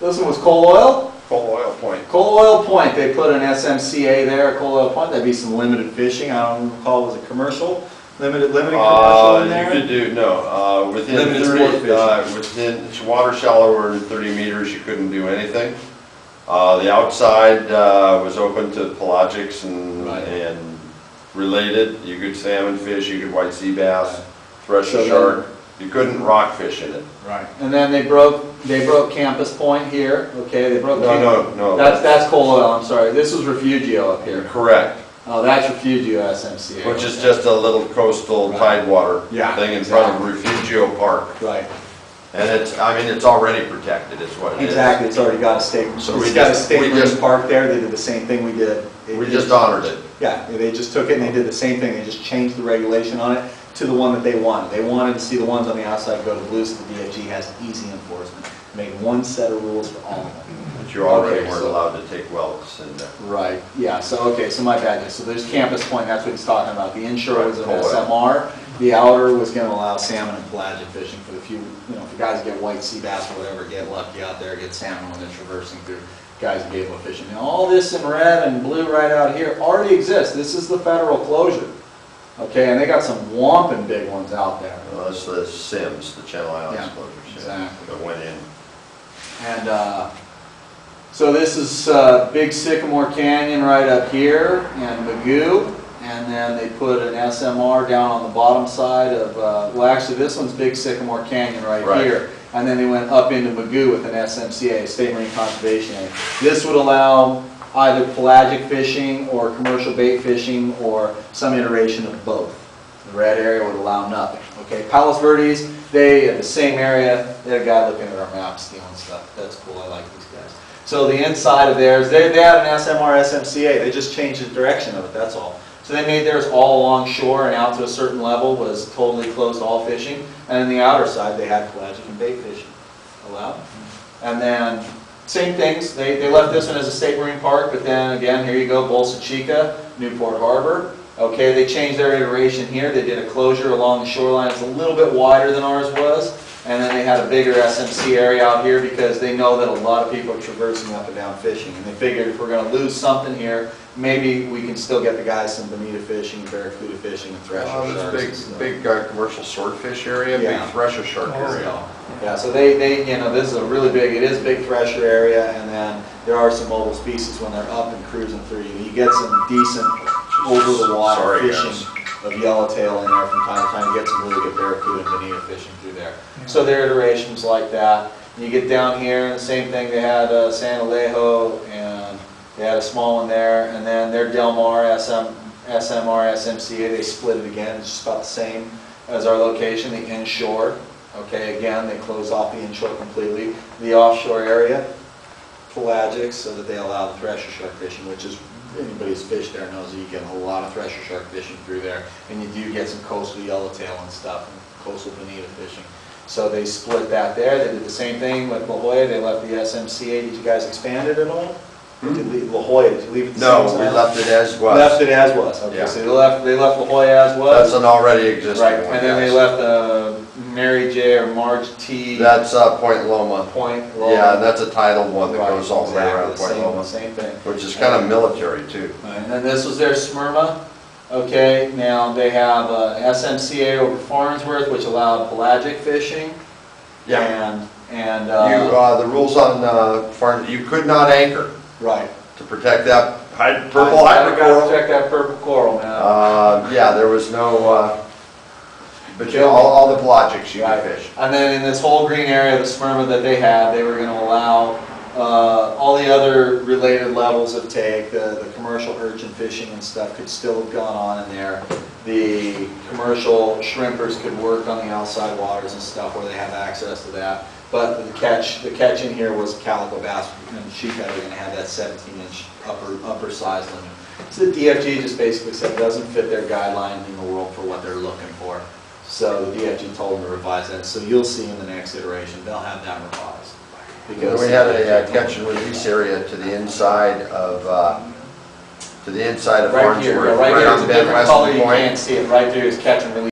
This one was coal oil? Coal oil point. Coal oil point. They put an SMCA there at coal oil point. That'd be some limited fishing. I don't recall, was it commercial? Limited commercial in there? You could do, no. Within water shallower than 30 meters, you couldn't do anything. The outside was open to pelagics and, right, and related. You could salmon fish, you could white sea bass, thresh and shark. You couldn't rock fish in it. Right. And then they broke Campus Point here. Okay, they broke. No. That's coal oil. I'm sorry. This was Refugio up here. Correct. Oh, that's Refugio SMCA. Which is just a little coastal, right, tidewater, yeah, thing in, exactly, front of Refugio Park. Right. And it's, I mean, it's already protected is what it, exactly, is. Exactly, it's already got a state. So we got a state park there. They did the same thing we did. We just honored it. Yeah, they just took it and they did the same thing. They just changed the regulation on it to the one that they wanted. They wanted to see the ones on the outside go to blue, so the DFG has easy enforcement. Made one set of rules for all of them. But you already weren't allowed to take wells in there. Right, yeah, so okay, so my bad. So there's Campus Point, that's what he's talking about. The inshore was an SMR. The outer was going to allow salmon and pelagic fishing for the few, you know, for guys who get white sea bass or whatever, get lucky out there, get salmon when they're traversing through, guys will be able to fish. And all this in red and blue right out here already exists. This is the federal closure. Okay, and they got some whomping big ones out there. Well, that's the Sims, the Channel Islands, yeah, closure. Exactly. That went in. And so this is Big Sycamore Canyon right up here, and Mugu. And then they put an SMR down on the bottom side of, well actually this one's Big Sycamore Canyon right here. And then they went up into Mugu with an SMCA, State Marine Conservation Area. This would allow either pelagic fishing or commercial bait fishing or some iteration of both. The red area would allow nothing. Okay, Palos Verdes, they in the same area, they had a guy looking at our maps, stealing stuff. That's cool, I like these guys. So the inside of theirs, they had an SMR, SMCA, they just changed the direction of it, that's all. So they made theirs all along shore and out to a certain level was totally closed to all fishing. And on the outer side, they had pelagic and bait fishing allowed. And then, same things, they left this one as a state marine park, but then again, here you go, Bolsa Chica, Newport Harbor. Okay, they changed their iteration here. They did a closure along the shoreline. It's a little bit wider than ours was. And then they had a bigger SMC area out here because they know that a lot of people are traversing up and down fishing. And they figured if we're going to lose something here, maybe we can still get the guys some bonita fishing, barracuda fishing, and thresher sharks. This big commercial swordfish area, yeah, big thresher shark area. Yeah, so they, you know, this is a really big, it is a big thresher area, and then there are some mobile species when they're up and cruising through. You get some decent over-the-water fishing of yellowtail in there from time to time. You get some really good barracuda and bonita fishing through there. Yeah. So there are iterations like that. And you get down here, and the same thing, they had San Alejo, and they had a small one there, and then their Del Mar, SMR, SMCA, they split it again. It's just about the same as our location, the inshore. Okay, again, they close off the inshore completely. The offshore area, pelagics, so that they allow the thresher shark fishing, which is, anybody who's fished there knows that you get a lot of thresher shark fishing through there. And you do get some coastal yellowtail and stuff, and coastal bonita fishing. So they split that there. They did the same thing with La Jolla. They left the SMCA. Did you guys expand it at all? La Jolla, did you leave it the same size? No, we left it as was. Left it as was. Okay, yeah. So they left La Jolla as was. That's an already existing one. Right, and then they left Mary J or Marge T. That's Point Loma. Point Loma. Yeah, that's a titled one that goes all the way around Point Loma. Same thing. Which is kind of military too. And then this was their SMRMA. Okay, now they have SMCA over Farnsworth, which allowed pelagic fishing. Yeah. And the rules on Farnsworth, you could not anchor. Right. To protect that purple coral. To protect that purple coral, man. Yeah, there was no, but you know, all the pelagics you could fish. And then in this whole green area of the SMRMA that they had, they were going to allow all the other related levels of take. The commercial urchin fishing and stuff could still have gone on in there. The commercial shrimpers could work on the outside waters and stuff where they have access to that. But the catch in here was calico bass and sheephead are going to have that 17-inch upper size limit. So the DFG just basically said it doesn't fit their guideline in the world for what they're looking for. So the DFG told them to revise that. So you'll see in the next iteration they'll have that revised. Because we had a catch and release area to the inside of Farnsworth. Right here, right on Bend West Point. You can't see it. Right there is catch and release.